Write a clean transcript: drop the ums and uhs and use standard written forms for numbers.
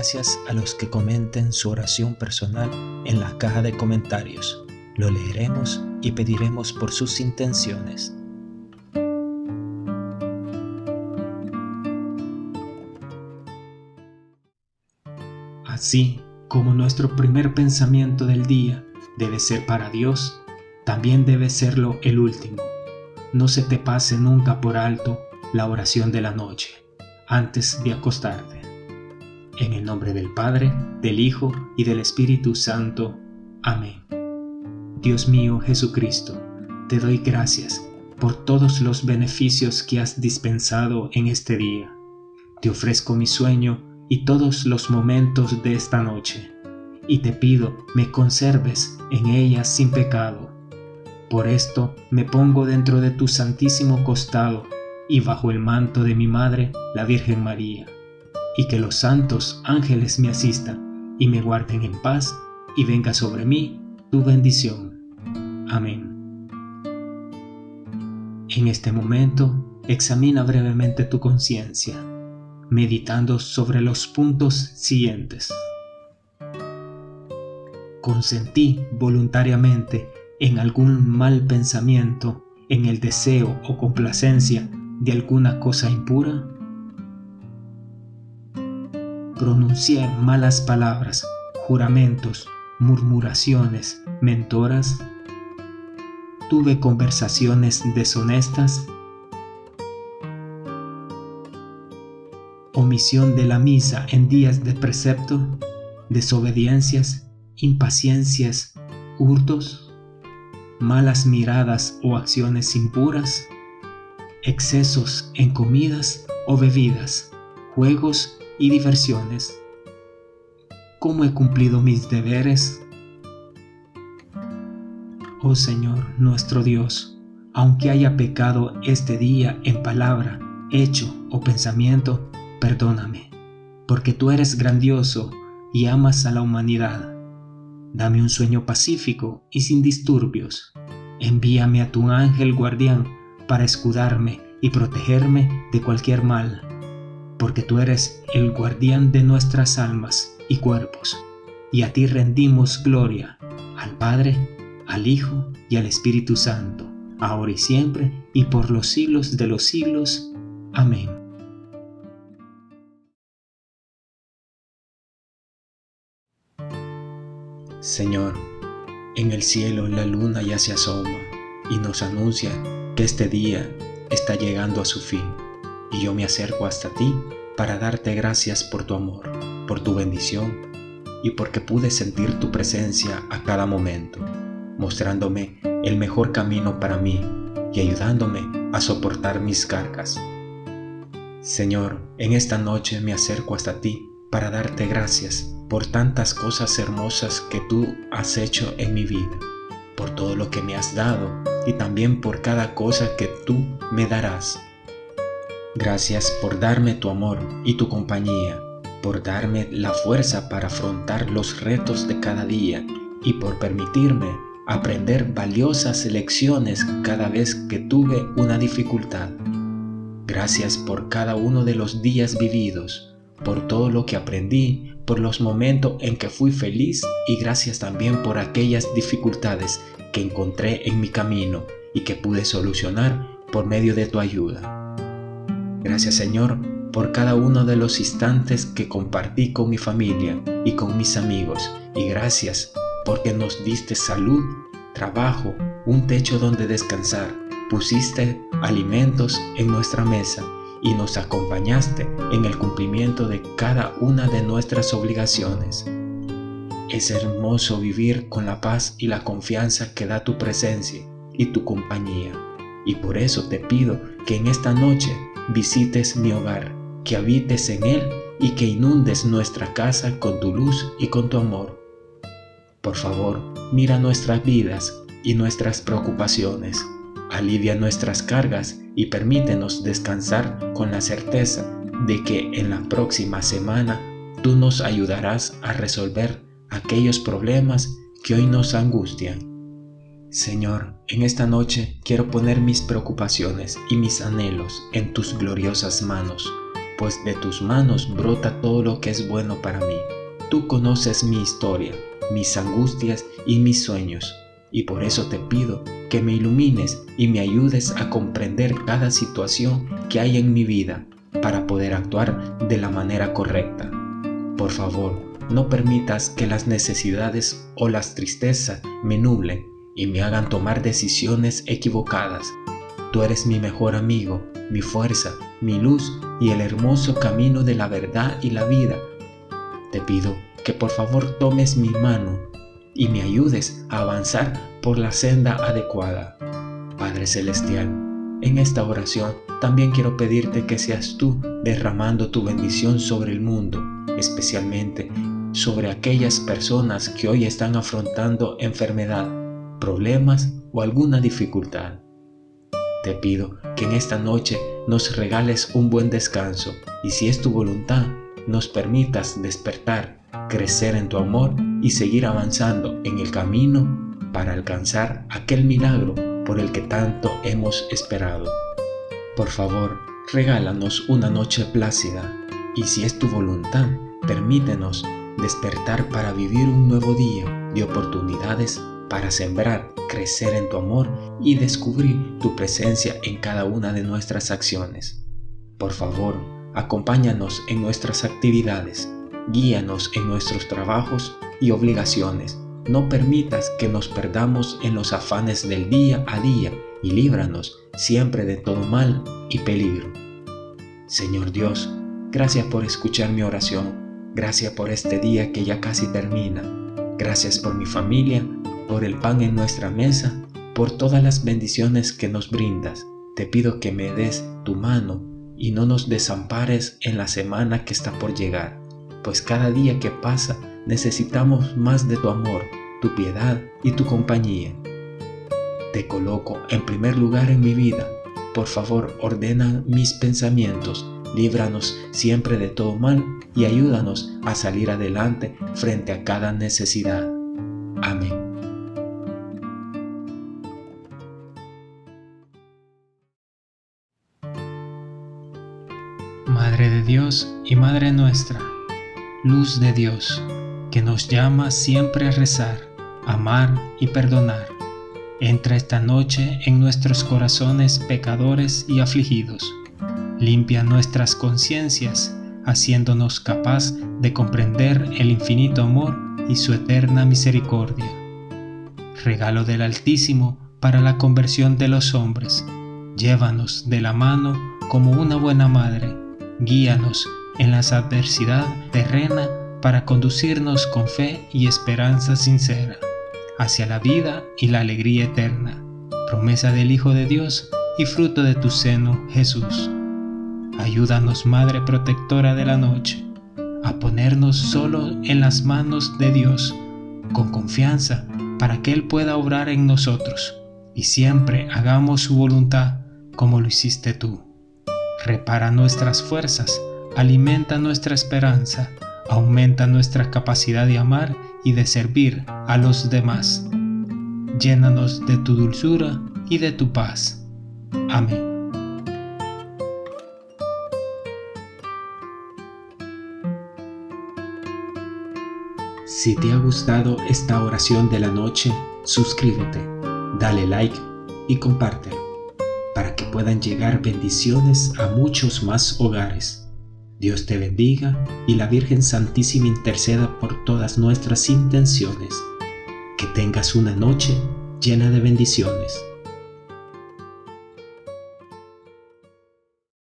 gracias a los que comenten su oración personal en la caja de comentarios. Lo leeremos y pediremos por sus intenciones. Así como nuestro primer pensamiento del día debe ser para Dios, también debe serlo el último. No se te pase nunca por alto la oración de la noche, antes de acostarte. En el nombre del Padre, del Hijo y del Espíritu Santo. Amén. Dios mío Jesucristo, te doy gracias por todos los beneficios que has dispensado en este día. Te ofrezco mi sueño y todos los momentos de esta noche, y te pido me conserves en ellas sin pecado. Por esto me pongo dentro de tu santísimo costado y bajo el manto de mi Madre, la Virgen María, y que los santos ángeles me asistan y me guarden en paz, y venga sobre mí tu bendición. Amén. En este momento, examina brevemente tu conciencia, meditando sobre los puntos siguientes. Consentí voluntariamente en algún mal pensamiento, en el deseo o complacencia de alguna cosa impura. Pronuncié malas palabras, juramentos, murmuraciones, mentoras. Tuve conversaciones deshonestas. Omisión de la misa en días de precepto, desobediencias, impaciencias, hurtos, malas miradas o acciones impuras, excesos en comidas o bebidas, juegos y diversiones. ¿Cómo he cumplido mis deberes? Oh Señor nuestro Dios, aunque haya pecado este día en palabra, hecho o pensamiento, perdóname, porque tú eres grandioso y amas a la humanidad. Dame un sueño pacífico y sin disturbios. Envíame a tu ángel guardián para escudarme y protegerme de cualquier mal, porque tú eres el guardián de nuestras almas y cuerpos, y a ti rendimos gloria, al Padre, al Hijo y al Espíritu Santo, ahora y siempre y por los siglos de los siglos. Amén. Señor, en el cielo la luna ya se asoma y nos anuncia que este día está llegando a su fin, y yo me acerco hasta ti para darte gracias por tu amor, por tu bendición y porque pude sentir tu presencia a cada momento, mostrándome el mejor camino para mí y ayudándome a soportar mis cargas. Señor, en esta noche me acerco hasta ti para darte gracias por tantas cosas hermosas que tú has hecho en mi vida, por todo lo que me has dado y también por cada cosa que tú me darás. Gracias por darme tu amor y tu compañía, por darme la fuerza para afrontar los retos de cada día y por permitirme aprender valiosas lecciones cada vez que tuve una dificultad. Gracias por cada uno de los días vividos, por todo lo que aprendí, por los momentos en que fui feliz, y gracias también por aquellas dificultades que encontré en mi camino y que pude solucionar por medio de tu ayuda. Gracias, Señor, por cada uno de los instantes que compartí con mi familia y con mis amigos, y gracias porque nos diste salud, trabajo, un techo donde descansar, pusiste alimentos en nuestra mesa y nos acompañaste en el cumplimiento de cada una de nuestras obligaciones. Es hermoso vivir con la paz y la confianza que da tu presencia y tu compañía, y por eso te pido que en esta noche visites mi hogar, que habites en él y que inundes nuestra casa con tu luz y con tu amor. Por favor, mira nuestras vidas y nuestras preocupaciones, alivia nuestras cargas y permítenos descansar con la certeza de que en la próxima semana tú nos ayudarás a resolver aquellos problemas que hoy nos angustian. Señor, en esta noche quiero poner mis preocupaciones y mis anhelos en tus gloriosas manos, pues de tus manos brota todo lo que es bueno para mí. Tú conoces mi historia, mis angustias y mis sueños, y por eso te pido que me ilumines y me ayudes a comprender cada situación que hay en mi vida para poder actuar de la manera correcta. Por favor, no permitas que las necesidades o las tristezas me nublen y me hagan tomar decisiones equivocadas. Tú eres mi mejor amigo, mi fuerza, mi luz y el hermoso camino de la verdad y la vida. Te pido que por favor tomes mi mano y me ayudes a avanzar por la senda adecuada. Padre Celestial, en esta oración también quiero pedirte que seas tú derramando tu bendición sobre el mundo, especialmente sobre aquellas personas que hoy están afrontando enfermedad, problemas o alguna dificultad. Te pido que en esta noche nos regales un buen descanso y, si es tu voluntad, nos permitas despertar, crecer en tu amor y seguir avanzando en el camino para alcanzar aquel milagro por el que tanto hemos esperado. Por favor, regálanos una noche plácida y, si es tu voluntad, permítenos despertar para vivir un nuevo día de oportunidades para sembrar, crecer en tu amor y descubrir tu presencia en cada una de nuestras acciones. Por favor, acompáñanos en nuestras actividades, guíanos en nuestros trabajos y obligaciones. No permitas que nos perdamos en los afanes del día a día y líbranos siempre de todo mal y peligro. Señor Dios, gracias por escuchar mi oración, gracias por este día que ya casi termina, gracias por mi familia, por el pan en nuestra mesa, por todas las bendiciones que nos brindas. Te pido que me des tu mano y no nos desampares en la semana que está por llegar, pues cada día que pasa necesitamos más de tu amor, tu piedad y tu compañía. Te coloco en primer lugar en mi vida. Por favor, ordena mis pensamientos, líbranos siempre de todo mal y ayúdanos a salir adelante frente a cada necesidad. Amén. Madre de Dios y Madre nuestra, Luz de Dios, que nos llama siempre a rezar, amar y perdonar, entra esta noche en nuestros corazones pecadores y afligidos. Limpia nuestras conciencias, haciéndonos capaz de comprender el infinito amor y su eterna misericordia. Regalo del Altísimo para la conversión de los hombres, llévanos de la mano como una buena madre. Guíanos en las adversidades terrenas para conducirnos con fe y esperanza sincera hacia la vida y la alegría eterna, promesa del Hijo de Dios y fruto de tu seno, Jesús. Ayúdanos, Madre protectora de la noche, a ponernos solo en las manos de Dios, con confianza, para que Él pueda obrar en nosotros y siempre hagamos su voluntad como lo hiciste tú. Repara nuestras fuerzas, alimenta nuestra esperanza, aumenta nuestra capacidad de amar y de servir a los demás. Llénanos de tu dulzura y de tu paz. Amén. Si te ha gustado esta oración de la noche, suscríbete, dale like y compártelo, para que puedan llegar bendiciones a muchos más hogares. Dios te bendiga y la Virgen Santísima interceda por todas nuestras intenciones. Que tengas una noche llena de bendiciones.